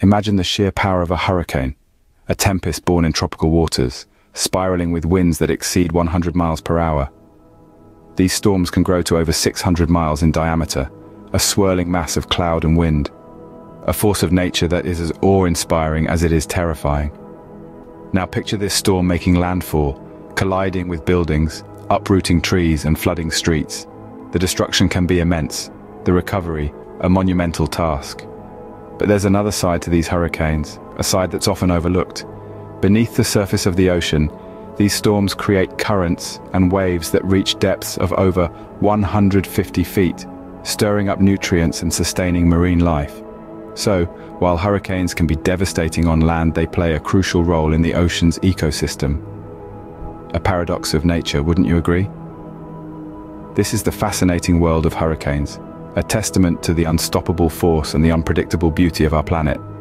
Imagine the sheer power of a hurricane, a tempest born in tropical waters, spiraling with winds that exceed 100 miles per hour. These storms can grow to over 600 miles in diameter, a swirling mass of cloud and wind, a force of nature that is as awe-inspiring as it is terrifying. Now picture this storm making landfall, colliding with buildings, uprooting trees and flooding streets. The destruction can be immense, the recovery, a monumental task. But there's another side to these hurricanes, a side that's often overlooked. Beneath the surface of the ocean, these storms create currents and waves that reach depths of over 150 feet, stirring up nutrients and sustaining marine life. So, while hurricanes can be devastating on land, they play a crucial role in the ocean's ecosystem. A paradox of nature, wouldn't you agree? This is the fascinating world of hurricanes, a testament to the unstoppable force and the unpredictable beauty of our planet.